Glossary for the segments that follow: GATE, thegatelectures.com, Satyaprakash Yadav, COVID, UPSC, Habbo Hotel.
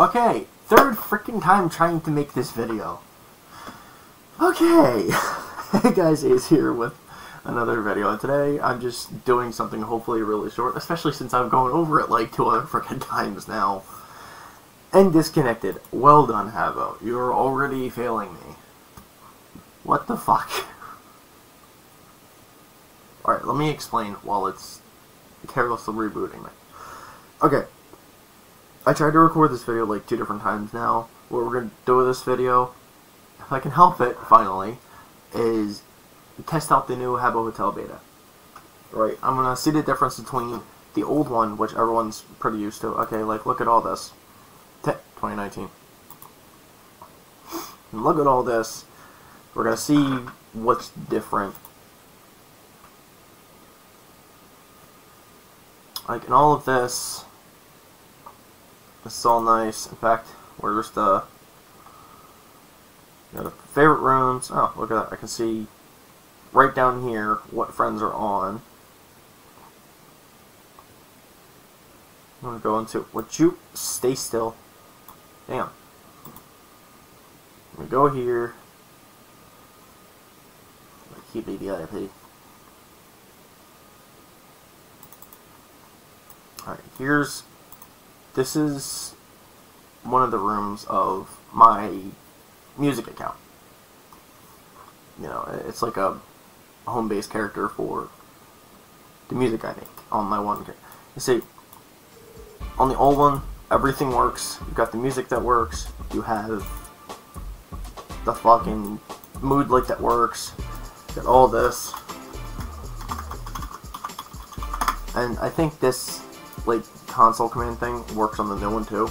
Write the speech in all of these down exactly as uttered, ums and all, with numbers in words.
Okay, third freaking time trying to make this video. Okay, hey guys, Ace here with another video. Today I'm just doing something hopefully really short, especially since I've gone over it like two other freaking times now. And disconnected. Well done, Habbo. You're already failing me. What the fuck? Alright, let me explain while it's carelessly rebooting me. Okay. I tried to record this video like two different times now. What we're going to do with this video, if I can help it, finally, is test out the new Habbo Hotel beta. Right, I'm going to see the difference between the old one, which everyone's pretty used to. Okay, like, look at all this. twenty nineteen. And look at all this. We're going to see what's different. Like, in all of this... this is all nice. In fact, where's the, you know, the favorite rooms? Oh, look at that. I can see right down here what friends are on. I'm going to go into... would you stay still? Damn. I'm going to go here. Keep the V I P. Alright, here's... this is one of the rooms of my music account. You know, it's like a home-based character for the music I make on my one. You see, on the old one, everything works. You've got the music that works. You have the fucking mood light that works. You've got all this. And I think this, like, console command thing works on the new one too.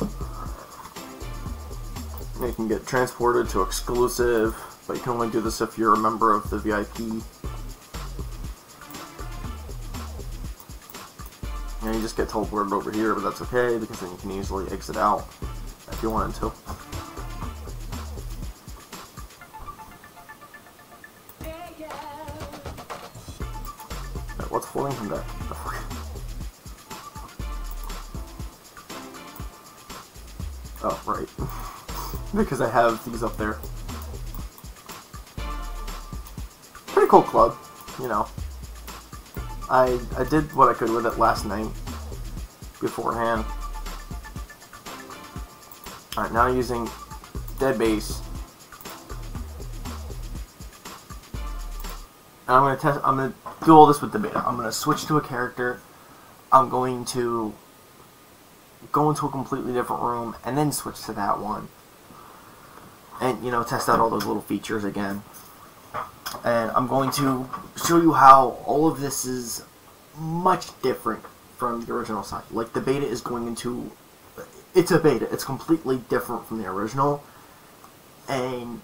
And you can get transported to exclusive, but you can only do this if you're a member of the V I P. And you just get teleported over here, but that's okay because then you can easily exit out if you wanted to. Right, what's holding him back? Oh, right. Because I have these up there. Pretty cool club, you know. I I did what I could with it last night beforehand. Alright, now using dead base. And I'm gonna test I'm gonna do all this with the beta. I'm gonna switch to a character. I'm going to go into a completely different room, and then switch to that one. And, you know, test out all those little features again. And I'm going to show you how all of this is much different from the original side. Like, the beta is going into... it's a beta. It's completely different from the original. And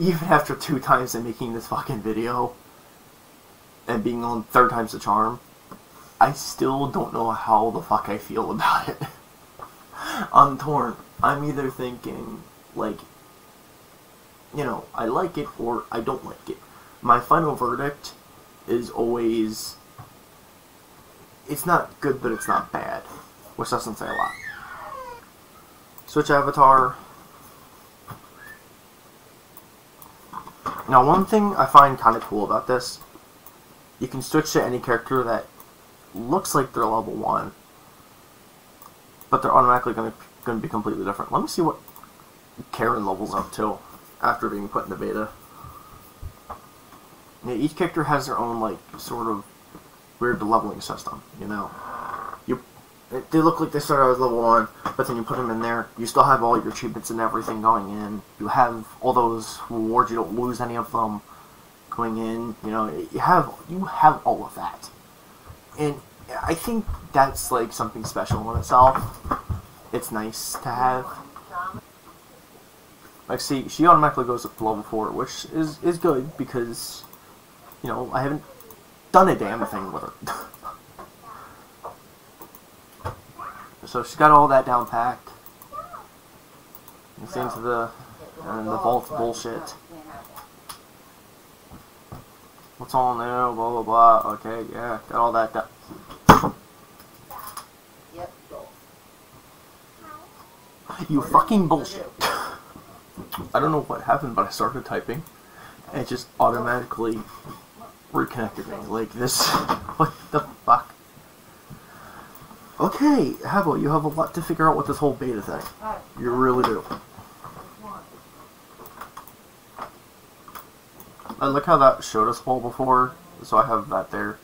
even after two times of making this fucking video, and being on third time's the charm, I still don't know how the fuck I feel about it. I'm torn. I'm either thinking, like, you know, I like it or I don't like it. My final verdict is always, it's not good, but it's not bad. Which doesn't say a lot. Switch avatar. Now, one thing I find kind of cool about this, you can switch to any character that looks like they're level one, but they're automatically going to be completely different. Let me see what Karen levels up to after being put in the beta. Yeah, each character has their own, like, sort of weird leveling system, you know. You, they look like they started as level one, but then you put them in there, you still have all your achievements and everything going in, you have all those rewards, you don't lose any of them going in, you know, you have, you have all of that. And I think that's, like, something special in itself. It's nice to have. Like, see, she automatically goes up to level four, which is, is good because, you know, I haven't done a damn thing with her. So she's got all that down packed. It's into the, and the vault bullshit. What's all new, blah, blah, blah, okay, yeah, got all that done. Yep. You fucking bullshit. I don't know what happened, but I started typing, and it just automatically reconnected me. Like this, what the fuck? Okay, Habbo, you have a lot to figure out with this whole beta thing. You really do. I like how that showed us all before, so I have that there.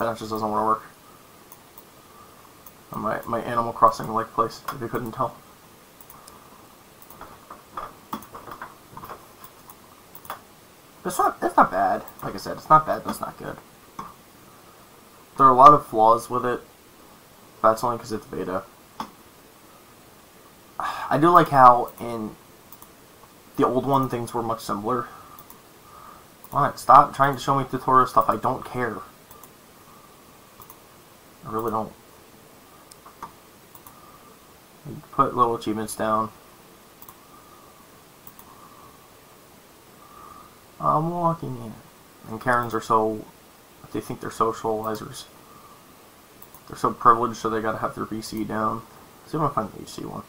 And that just doesn't want to work. My, my Animal Crossing like place, if you couldn't tell. It's not, it's not bad. Like I said, it's not bad, but it's not good. There are a lot of flaws with it. That's only because it's beta. I do like how in the old one things were much simpler. Alright, stop trying to show me tutorial stuff. I don't care. I really don't. Put little achievements down. I'm walking in. And Karens are so... They think they're socializers. They're so privileged, so they gotta have their B C down. Let's see if I can find the H C one.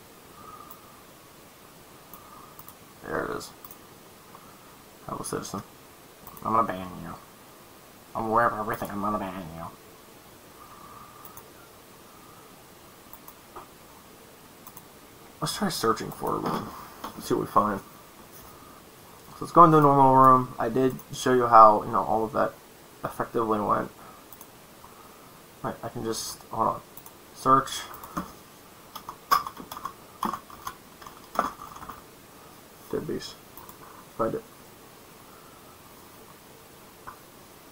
There it is. Hello, citizen. I'm gonna ban you. I'm aware of everything. I'm gonna ban you. Let's try searching for a room. Let's see what we find. So let's go into a normal room. I did show you how, you know, all of that effectively went. Right, I can just, hold on. Search. Deadbeast. Find it.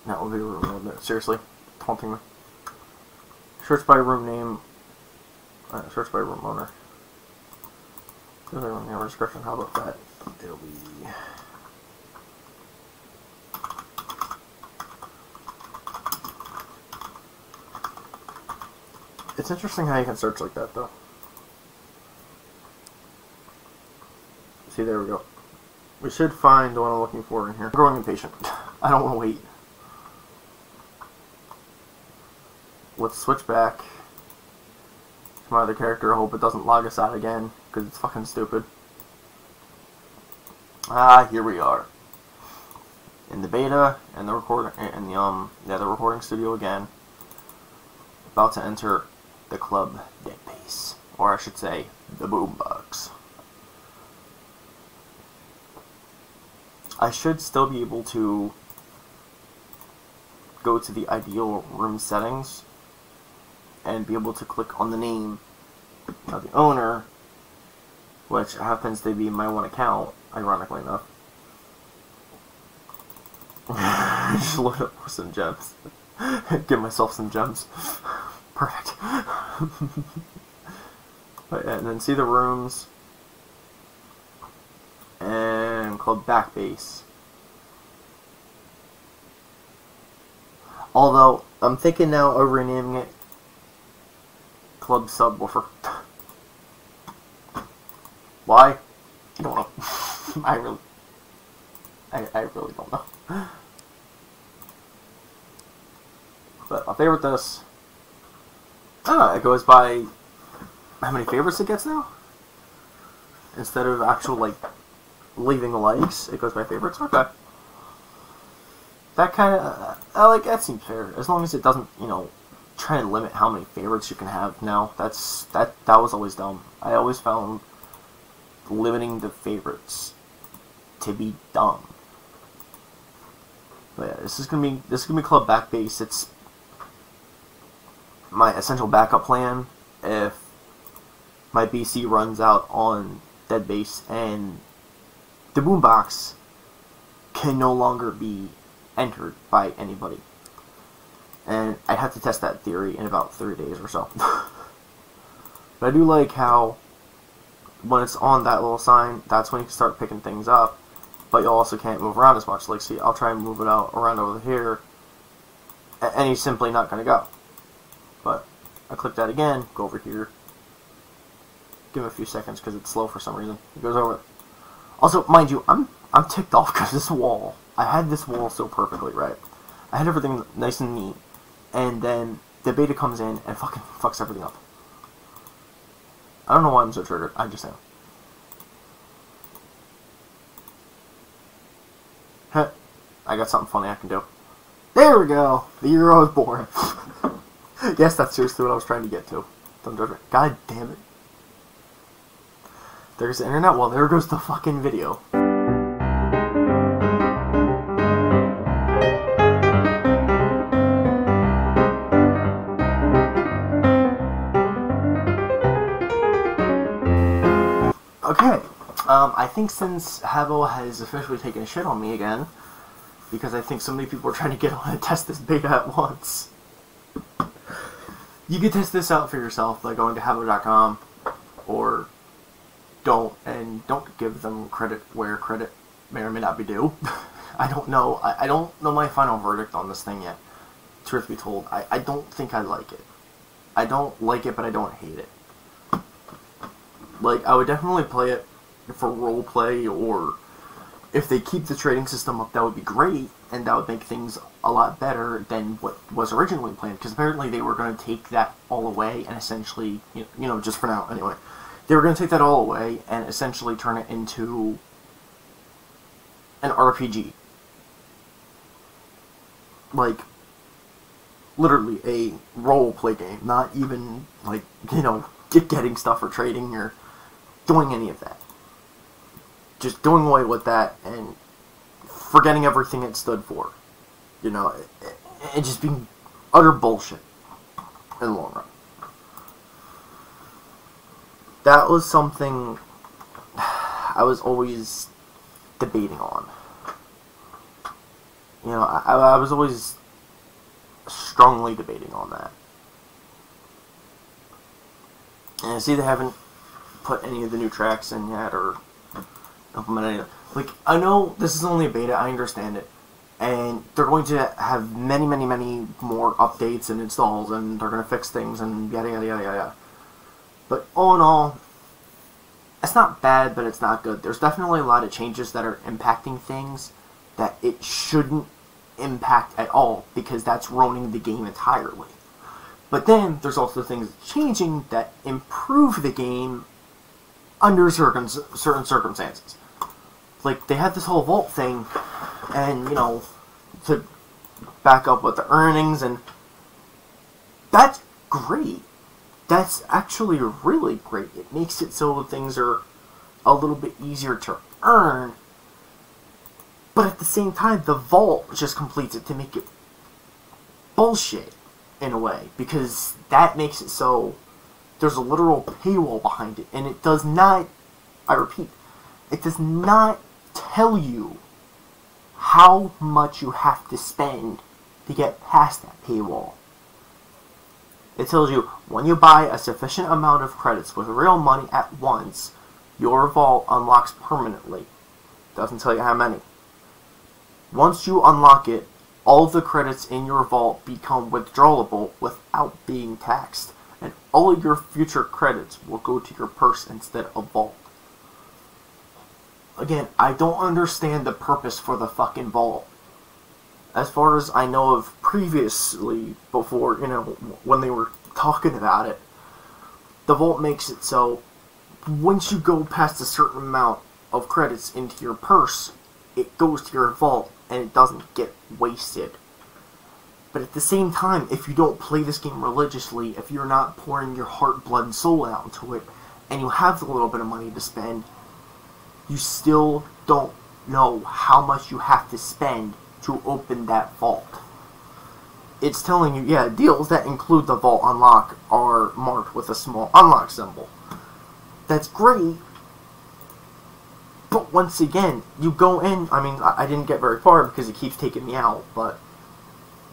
That would be a room, wouldn't it? Seriously. Taunting me. Search by room name. Alright, search by room owner. There's a room description. How about that? It'll be... It's interesting how you can search like that, though. See, there we go. We should find what I'm looking for in here. I'm growing impatient. I don't want to wait. Let's switch back to my other character. I hope it doesn't log us out again, because it's fucking stupid. Ah, here we are. In the beta, and the recording, and the um, yeah, the recording studio again. About to enter the club Deadbeast, or I should say, the boombox. I should still be able to go to the ideal room settings and be able to click on the name of the owner, which happens to be my one account, ironically enough. Just load up for some gems. Give myself some gems. Perfect. And then see the rooms. And Club Back Base. Although, I'm thinking now of renaming it Club Subwoofer. Why? I don't know. I really, I, I really don't know. But I'll favorite this. I don't know, it goes by how many favorites it gets now? Instead of actual, like, leaving likes, it goes by favorites? Okay. That kind of, I like, that seems fair. As long as it doesn't, you know, try and limit how many favorites you can have now. That's, that, that was always dumb. I always found limiting the favorites to be dumb. But yeah, this is gonna be, this is gonna be Club Back Base. It's my essential backup plan if my B C runs out on Deadbeast and the boombox can no longer be entered by anybody. And I'd have to test that theory in about three days or so. But I do like how when it's on that little sign, that's when you can start picking things up, but you also can't move around as much. Like, see, I'll try and move it out around over here, and he's simply not going to go. But I click that again, go over here, give him a few seconds because it's slow for some reason. It goes over. Also, mind you, I'm I'm ticked off because this wall, I had this wall so perfectly, right? I had everything nice and neat, and then the beta comes in and fucking fucks everything up. I don't know why I'm so triggered. I just am. Heh. I got something funny I can do. There we go! The year I was born. Yes, that's seriously what I was trying to get to. Don't judge me. God damn it. There's the internet. Well, there goes the fucking video. Okay, um, I think since Habbo has officially taken a shit on me again, because I think so many people are trying to get on and test this beta at once, you can test this out for yourself by going to habbo dot com, or don't, and don't give them credit where credit may or may not be due. I don't know, I, I don't know my final verdict on this thing yet, truth be told. I, I don't think I like it. I don't like it, but I don't hate it. Like, I would definitely play it for roleplay, or if they keep the trading system up, that would be great, and that would make things a lot better than what was originally planned, because apparently they were going to take that all away and essentially, you know, just for now, anyway, they were going to take that all away and essentially turn it into an R P G. Like, literally a roleplay game, not even, like, you know, getting stuff or trading or doing any of that. Just doing away with that and forgetting everything it stood for. You know, it, it, it just being utter bullshit in the long run. That was something I was always debating on. You know, I, I was always strongly debating on that. And I see they haven't put any of the new tracks in yet, or implemented any. Like, I know this is only a beta, I understand it. And they're going to have many, many, many more updates and installs, and they're going to fix things, and yada, yada, yada, yada. But all in all, it's not bad, but it's not good. There's definitely a lot of changes that are impacting things that it shouldn't impact at all, because that's ruining the game entirely. But then, there's also things changing that improve the game under certain circumstances. Like, they had this whole vault thing, and, you know, to back up with the earnings, and that's great. That's actually really great. It makes it so things are a little bit easier to earn, but at the same time, the vault just completes it to make it bullshit. In a way, because that makes it so there's a literal paywall behind it, and it does not, I repeat, it does not tell you how much you have to spend to get past that paywall. It tells you when you buy a sufficient amount of credits with real money at once, your vault unlocks permanently. Doesn't tell you how many. Once you unlock it, all the credits in your vault become withdrawable without being taxed, and all of your future credits will go to your purse instead of vault. Again, I don't understand the purpose for the fucking vault. As far as I know of previously, before, you know, when they were talking about it, the vault makes it so once you go past a certain amount of credits into your purse, it goes to your vault, and it doesn't get wasted. But at the same time, if you don't play this game religiously, if you're not pouring your heart, blood, and soul out into it, and you have a little bit of money to spend, you still don't know how much you have to spend to open that vault. It's telling you, yeah, deals that include the vault unlock are marked with a small unlock symbol. That's great. But once again, you go in, I mean, I didn't get very far because it keeps taking me out, but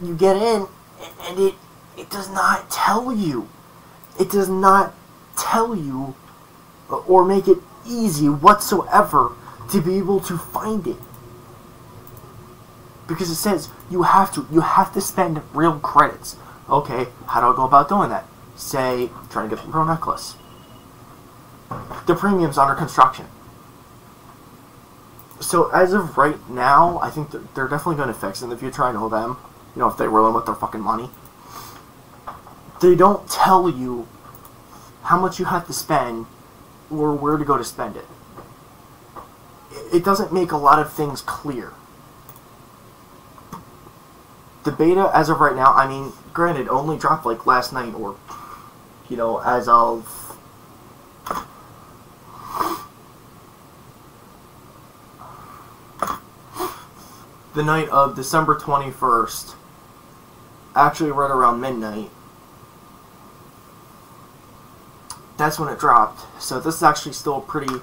you get in, and it it does not tell you. It does not tell you or make it easy whatsoever to be able to find it. Because it says you have to, you have to spend real credits. Okay, how do I go about doing that? Say, I'm trying to get the pearl necklace. The premium's under construction. So, as of right now, I think they're definitely going to fix it in the future. I know them. You know, if they were in with their fucking money. They don't tell you how much you have to spend or where to go to spend it. It doesn't make a lot of things clear. The beta, as of right now, I mean, granted, only dropped like last night, or, you know, as of... the night of December twenty-first, actually right around midnight. That's when it dropped, so this is actually still pretty...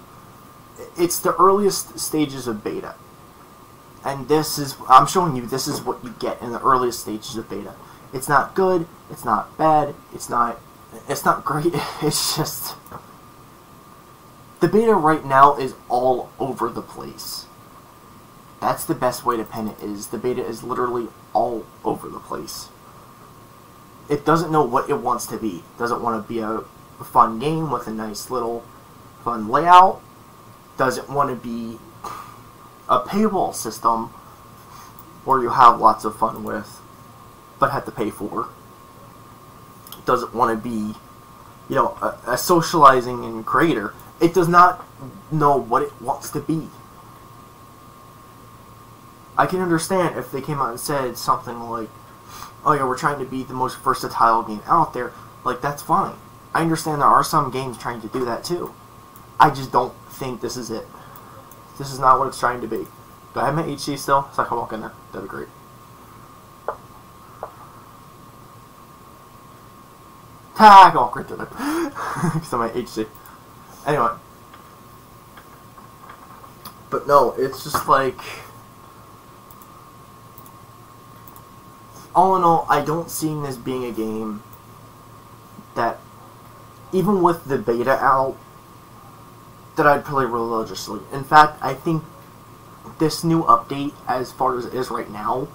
It's the earliest stages of beta. And this is, I'm showing you, this is what you get in the earliest stages of beta. It's not good, it's not bad, it's not, it's not great, it's just... The beta right now is all over the place. That's the best way to pin it, is the beta is literally all over the place. It doesn't know what it wants to be. Does it want to be a fun game with a nice little fun layout? Does it want to be a paywall system where you have lots of fun with but have to pay for? Does it want to be, you know, a, a socializing and creator? It does not know what it wants to be. I can understand if they came out and said something like, oh yeah, we're trying to be the most versatile game out there. Like, that's fine. I understand there are some games trying to do that too. I just don't think this is it. This is not what it's trying to be. Do I have my H D still? So I can walk in there. That'd be great. Ah, I can walk right through there. Because I'm my H D. Anyway. But no, it's just like... All in all, I don't see this being a game that, even with the beta out, that I'd play religiously. In fact, I think this new update, as far as it is right now,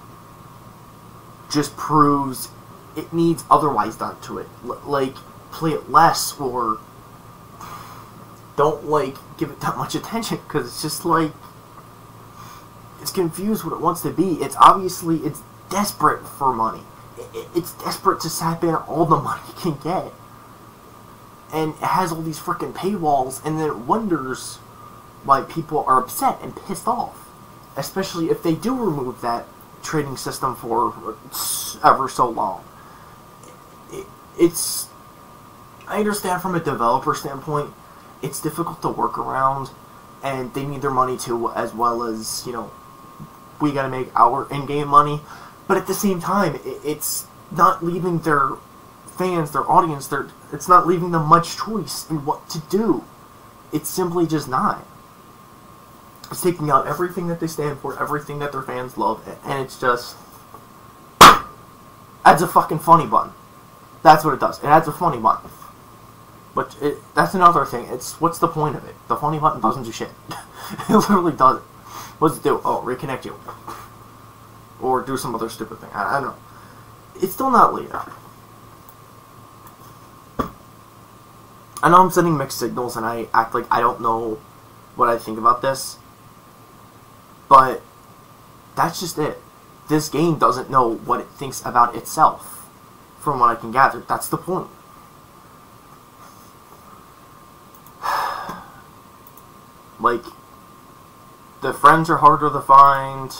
just proves it needs otherwise done to it. L- like, play it less, or don't, like, give it that much attention, because it's just, like, it's confused what it wants to be. It's obviously, it's desperate for money. It, it's desperate to sap in all the money it can get. And it has all these freaking paywalls, and then it wonders why people are upset and pissed off. Especially if they do remove that trading system for ever so long. It, it's... I understand from a developer standpoint, it's difficult to work around, and they need their money too, as well as, you know, we gotta make our in-game money. But at the same time, it, it's not leaving their... fans, their audience, they're, it's not leaving them much choice in what to do. It's simply just not. It's taking out everything that they stand for, everything that their fans love, and it's just... adds a fucking funny button. That's what it does. It adds a funny button. But it, that's another thing. It's what's the point of it? The funny button doesn't do shit. It literally doesn't. What's it do? Oh, reconnect you. Or do some other stupid thing. I, I don't know. It's still not later. I know I'm sending mixed signals and I act like I don't know what I think about this, but that's just it. This game doesn't know what it thinks about itself, from what I can gather. That's the point. Like, the friends are harder to find,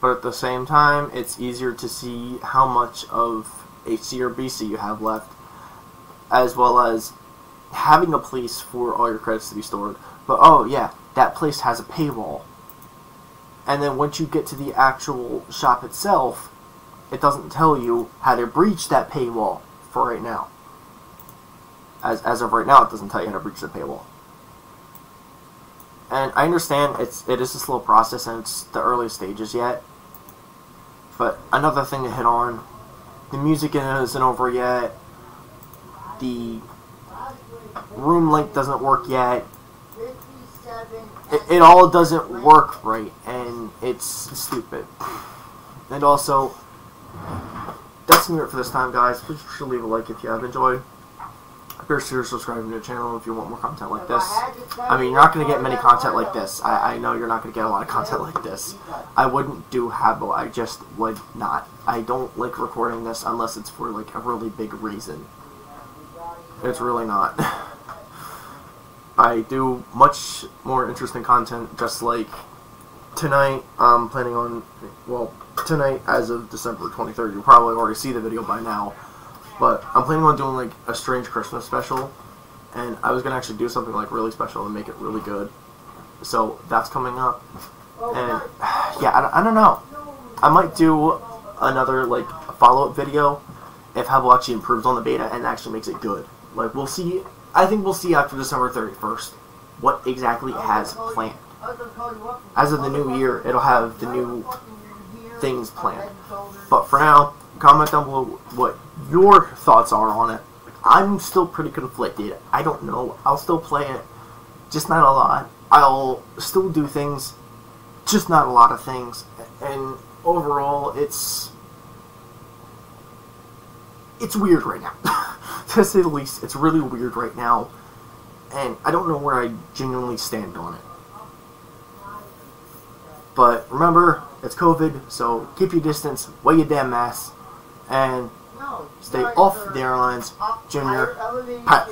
but at the same time, it's easier to see how much of H C or B C you have left, as well as having a place for all your credits to be stored. But oh yeah, that place has a paywall, and then once you get to the actual shop itself, it doesn't tell you how to breach that paywall. For right now, as, as of right now, it doesn't tell you how to breach the paywall. And I understand it's it is a slow process and it's the early stages yet, but another thing to hit on: the music isn't over yet, the room link doesn't work yet, it, it all doesn't work right, and it's stupid. And also, that's gonna be it for this time, guys. Please leave a like if you have enjoyed. Consider subscribing to the channel if you want more content like this. I mean, you're not going to get many content like this. I, I know you're not going to get a lot of content like this. I wouldn't do Habbo. I just would not. I don't like recording this unless it's for, like, a really big reason. It's really not. I do much more interesting content, just like tonight. I'm planning on, well, tonight as of December twenty-third, you probably already see the video by now. But I'm planning on doing, like, a strange Christmas special, and I was going to actually do something, like, really special and make it really good. So that's coming up, and, yeah, I, I don't know. I might do another, like, follow-up video if Habbo actually improves on the beta and actually makes it good. Like, we'll see. I think we'll see after December thirty-first what exactly it has planned. As of the new year, it'll have the new things planned. But for now, comment down below what your thoughts are on it. I'm still pretty conflicted. I don't know. I'll still play it, just not a lot. I'll still do things, just not a lot of things. And overall, it's it's weird right now. To say the least, it's really weird right now. And I don't know where I genuinely stand on it. But remember, it's COVID, so keep your distance, wear your damn mask, and stay off the airlines, Junior, Pat.